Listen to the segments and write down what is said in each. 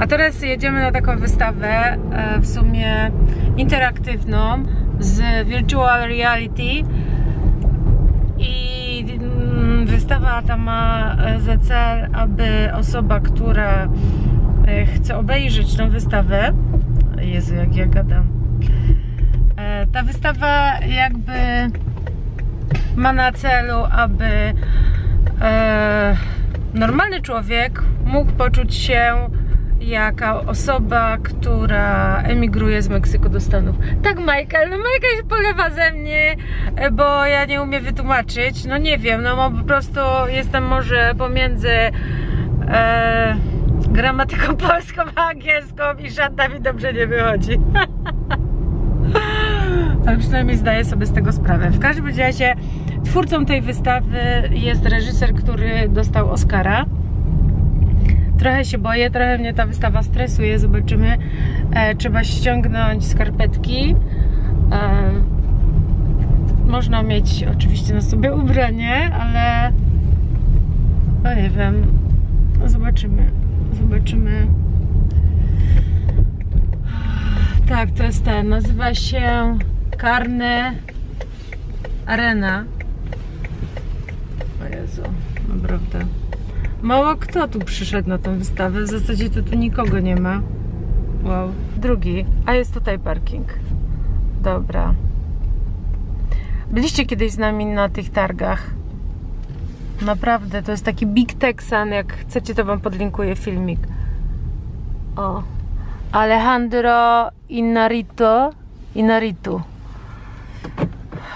A teraz jedziemy na taką wystawę, w sumie interaktywną, z virtual reality. I wystawa ta ma za cel, aby osoba, która chce obejrzeć tą wystawę... Jezu, jak ja gadam. Ta wystawa jakby ma na celu, aby normalny człowiek mógł poczuć się jaka osoba, która emigruje z Meksyku do Stanów. Tak, Michael, no Michael się polewa ze mnie, bo ja nie umiem wytłumaczyć. No nie wiem, no po prostu jestem może pomiędzy gramatyką polską a angielską i żadna mi dobrze nie wychodzi. Ale przynajmniej zdaję sobie z tego sprawę. W każdym razie twórcą tej wystawy jest reżyser, który dostał Oscara. Trochę się boję, trochę mnie ta wystawa stresuje, zobaczymy. Trzeba ściągnąć skarpetki. Można mieć oczywiście na sobie ubranie, ale no nie wiem, zobaczymy. Zobaczymy. Tak, to jest ten, nazywa się Carne Arena. O Jezu, naprawdę. Mało kto tu przyszedł na tę wystawę, w zasadzie to tu nikogo nie ma. Wow. Drugi, a jest tutaj parking. Dobra. Byliście kiedyś z nami na tych targach. Naprawdę, to jest taki Big Texan, jak chcecie, to wam podlinkuję filmik. O. Alejandro Iñárritu.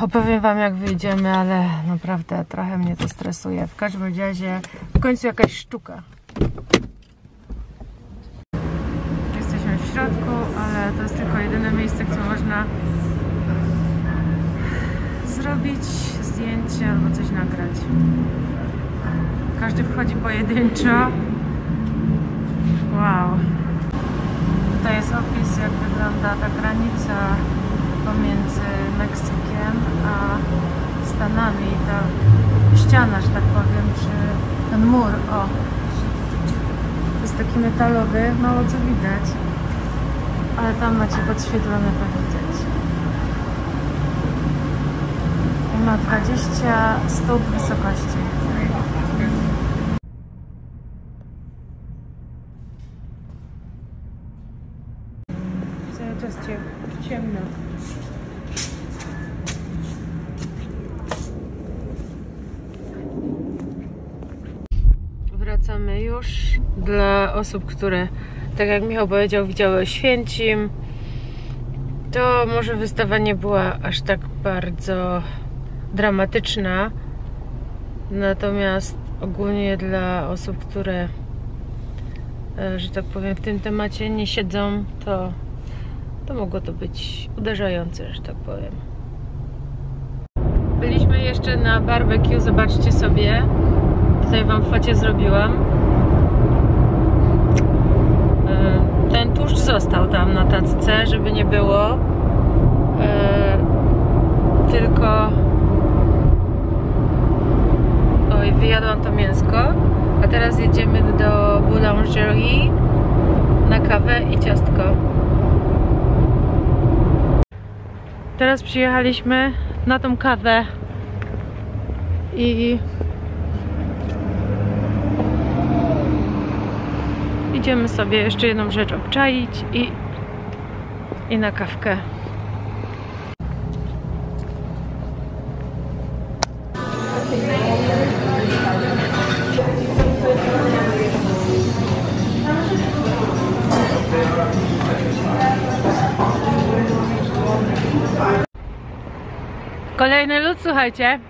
Opowiem wam, jak wyjdziemy, ale naprawdę trochę mnie to stresuje. W każdym razie w końcu jakaś sztuka. Jesteśmy w środku, ale to jest tylko jedyne miejsce, gdzie można zrobić zdjęcie albo coś nagrać. Każdy wchodzi pojedynczo. Wow. To jest opis, jak wygląda ta granica pomiędzy Meksykiem a Stanami. Ta ściana, że tak powiem, czy ten mur, o. Jest taki metalowy, mało co widać. Ale tam macie podświetlone, to widać. I ma 20 stóp wysokości. Cały czas ciemno. Wracamy już. Dla osób, które, tak jak Michał powiedział, widziały Oświęcim, to może wystawa nie była aż tak bardzo dramatyczna. Natomiast ogólnie dla osób, które, że tak powiem, w tym temacie nie siedzą, to mogło to być uderzające, że tak powiem. Byliśmy jeszcze na barbecue, zobaczcie sobie. Tutaj wam focie zrobiłam. Ten tłuszcz został tam na tacce, żeby nie było. Tylko... Oj, wyjadłam to mięsko. A teraz jedziemy do boulangerie na kawę i ciastko. Teraz przyjechaliśmy na tą kawę i idziemy sobie jeszcze jedną rzecz obczaić i na kawkę. Kolejny lód, słuchajcie.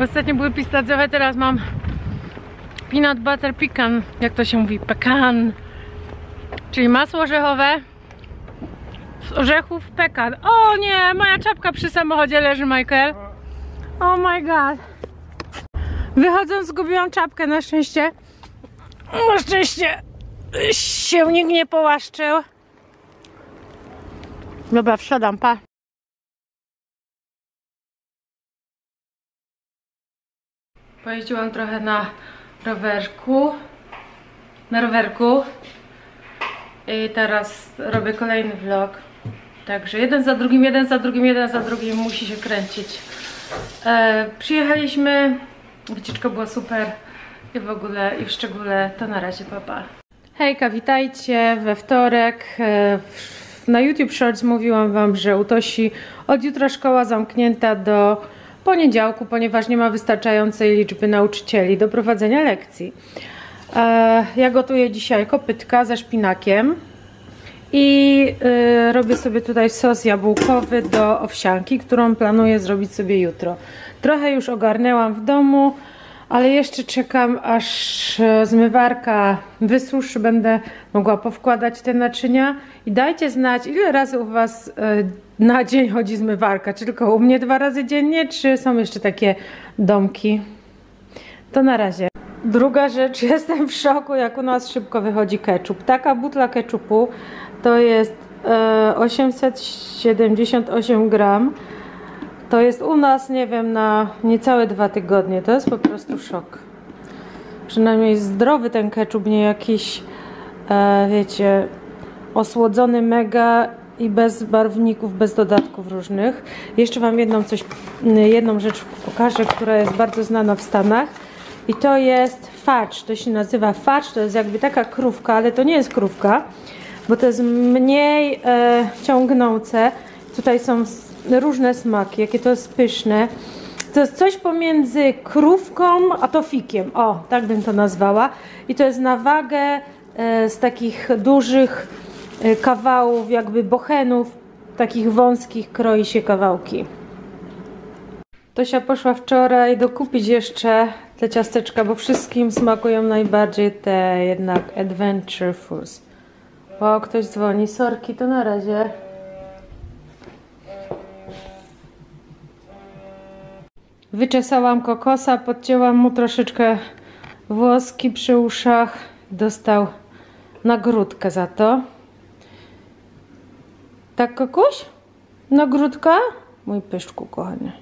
Ostatnio były pistacjowe, teraz mam peanut butter pecan, jak to się mówi, pecan, czyli masło orzechowe z orzechów pekan. O nie, moja czapka przy samochodzie leży, Michael. Oh my god. Wychodząc zgubiłam czapkę, na szczęście. Na szczęście się nikt nie połaszczył. Dobra, wsiadam, pa. Pojeździłam trochę na rowerku. Teraz robię kolejny vlog. Także jeden za drugim musi się kręcić. Przyjechaliśmy, wycieczka była super i w ogóle, i w szczególe to na razie, pa, pa. Hejka, witajcie we wtorek. Na YouTube Shorts mówiłam wam, że u Tosi od jutra szkoła zamknięta do poniedziałku, ponieważ nie ma wystarczającej liczby nauczycieli do prowadzenia lekcji. Ja gotuję dzisiaj kopytka ze szpinakiem i robię sobie tutaj sos jabłkowy do owsianki, którą planuję zrobić sobie jutro. Trochę już ogarnęłam w domu, ale jeszcze czekam, aż zmywarka wysuszy, będę mogła powkładać te naczynia. I dajcie znać, ile razy u was na dzień chodzi zmywarka. Czy tylko u mnie 2 razy dziennie, czy są jeszcze takie domki? To na razie. Druga rzecz, jestem w szoku, jak u nas szybko wychodzi ketchup. Taka butla ketchupu to jest 878 gram. To jest u nas, nie wiem, na niecałe 2 tygodnie. To jest po prostu szok. Przynajmniej zdrowy ten ketchup, nie jakiś, wiecie, osłodzony mega i bez barwników, bez dodatków różnych. Jeszcze wam jedną rzecz pokażę, która jest bardzo znana w Stanach. I to jest fudge, to się nazywa fudge, to jest jakby taka krówka, ale to nie jest krówka, bo to jest mniej ciągnące. Tutaj są różne smaki, jakie to jest pyszne. To jest coś pomiędzy krówką a tofikiem, o, tak bym to nazwała. I to jest na wagę z takich dużych kawałów, jakby bochenów, takich wąskich kroi się kawałki. Tosia poszła wczoraj dokupić jeszcze te ciasteczka, bo wszystkim smakują najbardziej te jednak Adventure Foods. O, ktoś dzwoni, sorki, to na razie. Wyczesałam kokosa, podcięłam mu troszeczkę włoski przy uszach. Dostał nagródkę za to. Tak, kokuś? Nagródka? Mój pyszku, kochanie.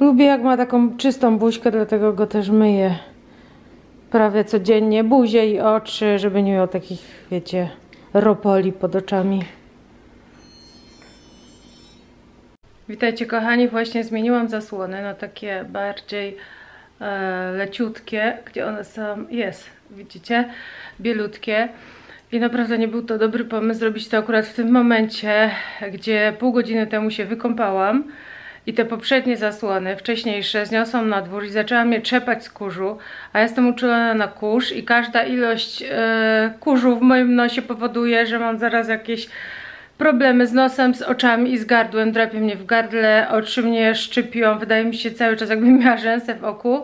Lubię, jak ma taką czystą buźkę, dlatego go też myję prawie codziennie. Buzię i oczy, żeby nie miał takich, wiecie, ropoli pod oczami. Witajcie, kochani, właśnie zmieniłam zasłony na takie bardziej leciutkie, gdzie one są, jest, widzicie, bielutkie. I naprawdę nie był to dobry pomysł zrobić to akurat w tym momencie, gdzie pół godziny temu się wykąpałam. I te poprzednie zasłony, wcześniejsze, zniosłam na dwór i zaczęłam je trzepać z kurzu. A ja jestem uczulona na kurz i każda ilość kurzu w moim nosie powoduje, że mam zaraz jakieś problemy z nosem, z oczami i z gardłem. Drapie mnie w gardle, oczy mnie szczypią, wydaje mi się cały czas, jakbym miała rzęsę w oku,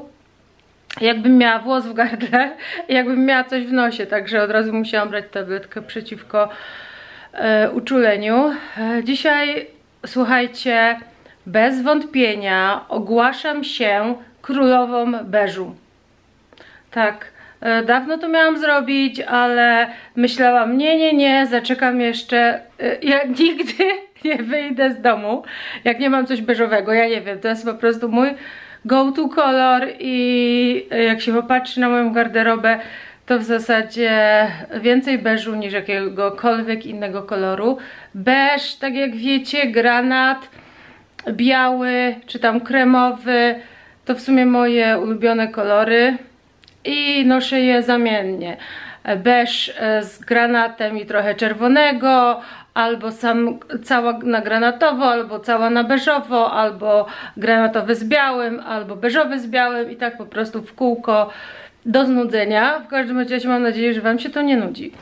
jakbym miała włos w gardle i jakbym miała coś w nosie. Także od razu musiałam brać tabletkę przeciwko uczuleniu. Dzisiaj, słuchajcie, bez wątpienia ogłaszam się królową beżu. Tak, dawno to miałam zrobić, ale myślałam, nie, zaczekam jeszcze. Ja nigdy nie wyjdę z domu, jak nie mam coś beżowego. Ja nie wiem, to jest po prostu mój go-to kolor i jak się popatrzy na moją garderobę, to w zasadzie więcej beżu niż jakiegokolwiek innego koloru. Beż, tak jak wiecie, granat, biały czy tam kremowy, to w sumie moje ulubione kolory i noszę je zamiennie. Beż z granatem i trochę czerwonego, albo sam cała na granatowo, albo cała na beżowo, albo granatowy z białym, albo beżowy z białym i tak po prostu w kółko do znudzenia. W każdym razie mam nadzieję, że wam się to nie nudzi.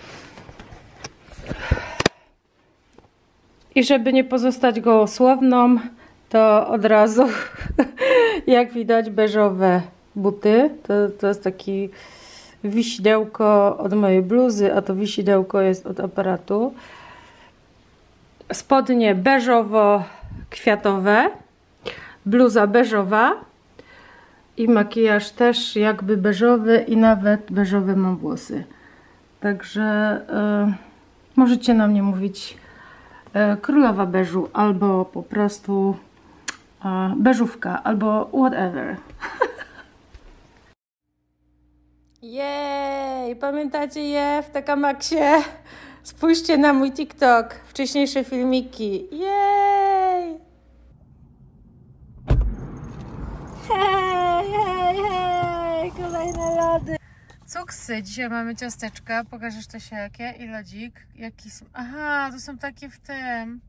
I żeby nie pozostać gołosłowną, to od razu, jak widać, beżowe buty. To jest taki wisidełko od mojej bluzy, a to wisidełko jest od aparatu. Spodnie beżowo-kwiatowe, bluza beżowa i makijaż też jakby beżowy i nawet beżowe mam włosy. Także możecie na mnie mówić królowa beżu, albo po prostu beżówka, albo whatever. Jej! Pamiętacie je w TK Maxxie? Spójrzcie na mój TikTok, wcześniejsze filmiki. Jej! Hej, hej, hej! Kolejne lody. Cuksy. Dzisiaj mamy ciasteczka. Pokażesz to się jakie? I lodzik. Jaki są? Aha, to są takie w tym...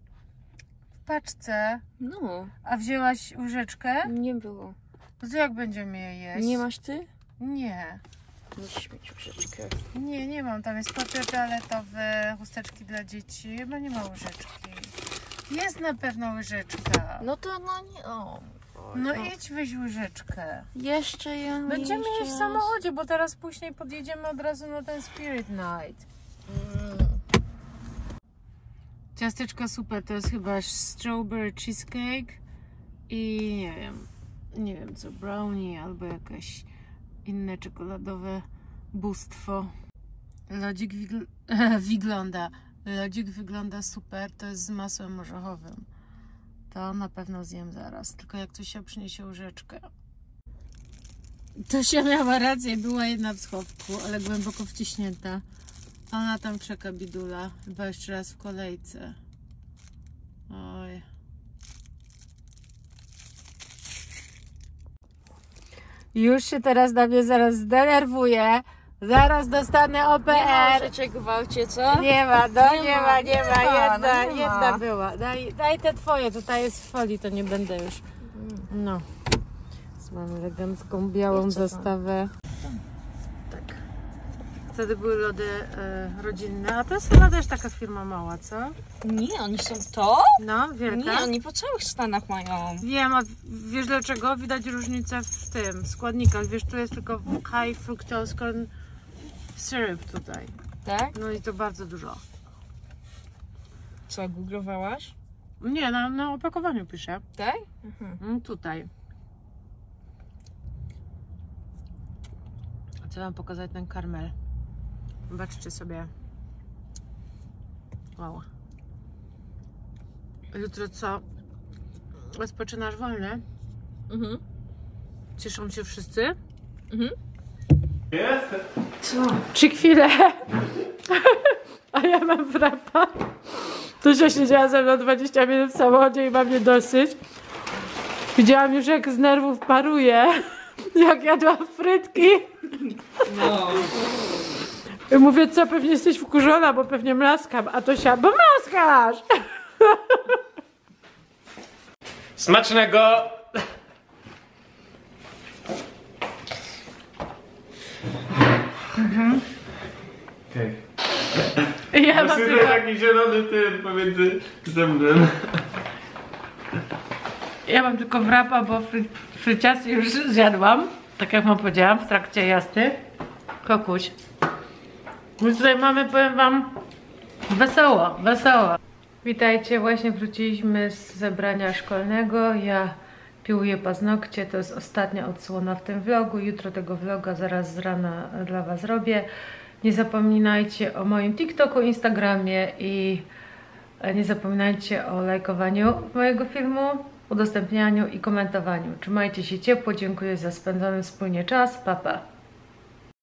w paczce. No. A wzięłaś łyżeczkę? Nie było. No to jak będziemy je jeść? Nie masz ty? Nie. Musisz mieć łyżeczkę. Nie, nie mam. Tam jest papier toaletowy, chusteczki dla dzieci. Chyba nie ma łyżeczki. Jest na pewno łyżeczka. No to no nie... O. No idź weź łyżeczeczkę. Jeszcze ją. Będziemy jeść w samochodzie, bo teraz później podjedziemy od razu na ten Spirit Night. Ciasteczka super, to jest chyba strawberry cheesecake i nie wiem co, brownie albo jakieś inne czekoladowe bóstwo. Lodzik wygląda super, to jest z masłem orzechowym. To na pewno zjem zaraz, tylko jak Tosia przyniesie łyżeczkę. Tosia miała rację, była jedna w schowku, ale głęboko wciśnięta. Ona tam czeka, bidula. Chyba jeszcze raz w kolejce. Oj. Już się teraz na mnie zaraz zdenerwuje. Zaraz dostanę OPR. Nie ma gwałcie, co? Nie ma, no nie ma. Jedna była. Daj te twoje, tutaj jest w folii, to nie będę już. No. Mamy elegancką, białą zastawę. Tak. Wtedy były lody rodzinne, a to jest chyba też taka firma mała, co? Nie, oni są to? No, wielka. Nie, oni po całych Stanach mają. Wiem, a wiesz dlaczego? Widać różnicę w tym składnikach. Wiesz, tu jest tylko high fructose corn syrup tutaj. Tak? No i to bardzo dużo. Co, googlowałaś? Nie, na opakowaniu pisze. Tak? Mhm. Tutaj. Chcę wam pokazać ten karmel. Zobaczcie sobie. Wow. Jutro co? Rozpoczynasz wolny? Mhm. Cieszą się wszyscy? Mhm. Jest! Co? Czy chwilę? A ja mam frapa. Tosia siedziała ze mną 20 minut w samochodzie i mam nie dosyć. Widziałam już, jak z nerwów paruje. Jak jadłam frytki. No. I mówię, co, pewnie jesteś wkurzona, bo pewnie mlaskam, a Tosia, bo mlaskasz! Smacznego! Mhm. Okej. Okay. Ja mam tylko... taki zielony tyn pomiędzy ze mną. Ja mam tylko wrapa, bo fryciasy już zjadłam, tak jak wam powiedziałam, w trakcie jazdy. Kokuś. My tutaj mamy, powiem wam, wesoło, wesoło. Witajcie, właśnie wróciliśmy z zebrania szkolnego. Ja piłuję paznokcie, to jest ostatnia odsłona w tym vlogu. Jutro tego vloga zaraz z rana dla was robię. Nie zapominajcie o moim TikToku, Instagramie i nie zapominajcie o lajkowaniu mojego filmu, udostępnianiu i komentowaniu. Trzymajcie się ciepło, dziękuję za spędzony wspólnie czas, pa pa.